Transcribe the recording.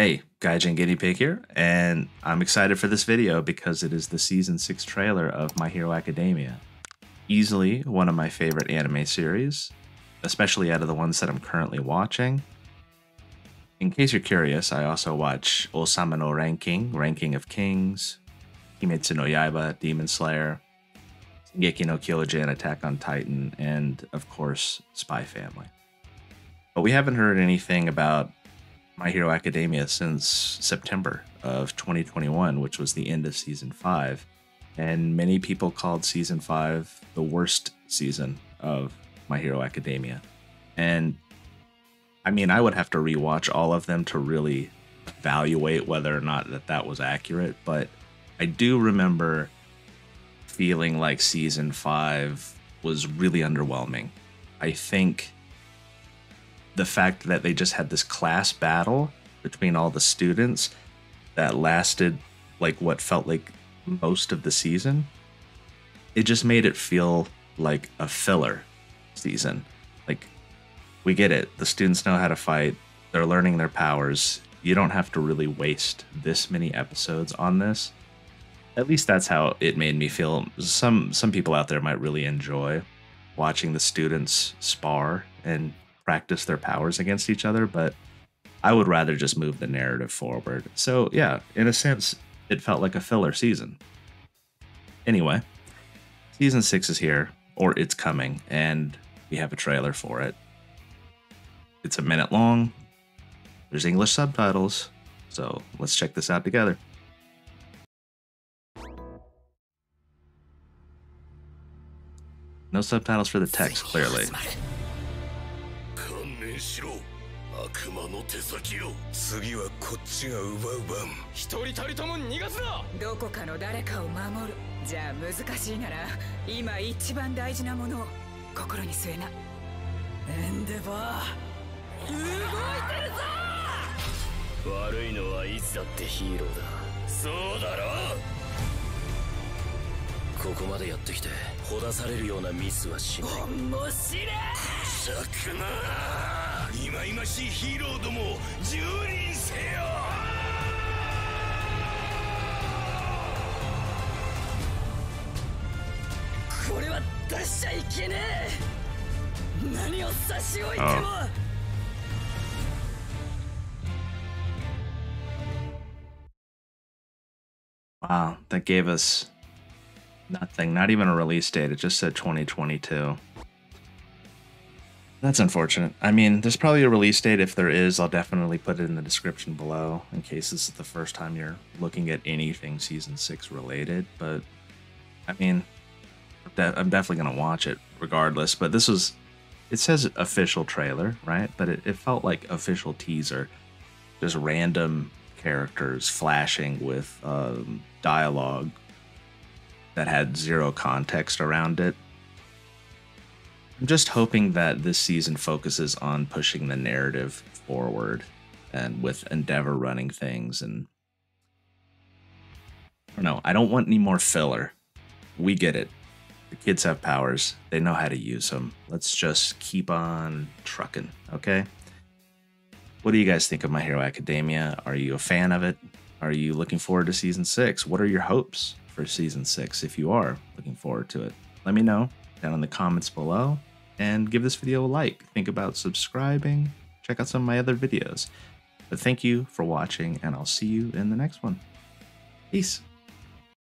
Hey, Gaijin Guinea Pig here, and I'm excited for this video because it is the Season 6 trailer of My Hero Academia. Easily one of my favorite anime series, especially out of the ones that I'm currently watching. In case you're curious, I also watch Osama no Ranking, Ranking of Kings, Kimetsu no Yaiba, Demon Slayer, Sengeki no Kyojin, Attack on Titan, and of course, Spy Family. But we haven't heard anything about My Hero Academia since September of 2021, which was the end of Season 5. And many people called Season 5 the worst season of My Hero Academia. And I mean, I would have to rewatch all of them to really evaluate whether or not that was accurate. But I do remember feeling like Season 5 was really underwhelming. I think the fact that they just had this class battle between all the students that lasted like what felt like most of the season, it just made it feel like a filler season. Like, we get it, the students know how to fight, they're learning their powers, you don't have to really waste this many episodes on this. At least that's how it made me feel. Some people out there might really enjoy watching the students spar and practice their powers against each other, but I would rather just move the narrative forward. So yeah, in a sense, it felt like a filler season. Anyway, Season 6 is here, or it's coming, and we have a trailer for it. It's a minute long, there's English subtitles, so let's check this out together. No subtitles for the text, clearly. Oh. Wow, that gave us nothing, not even a release date. It just said 2022. That's unfortunate. I mean, there's probably a release date. If there is, I'll definitely put it in the description below in case this is the first time you're looking at anything Season 6 related. But, I mean, I'm definitely going to watch it regardless. But this was, it says official trailer, right? But it felt like official teaser. Just random characters flashing with dialogue that had zero context around it. I'm just hoping that this season focuses on pushing the narrative forward, and with Endeavor running things, and I don't know, I don't want any more filler. We get it. The kids have powers. They know how to use them. Let's just keep on trucking, okay? What do you guys think of My Hero Academia? Are you a fan of it? Are you looking forward to Season 6? What are your hopes for Season 6 if you are looking forward to it? Let me know down in the comments below. And give this video a like. Think about subscribing. Check out some of my other videos. But thank you for watching, and I'll see you in the next one. Peace.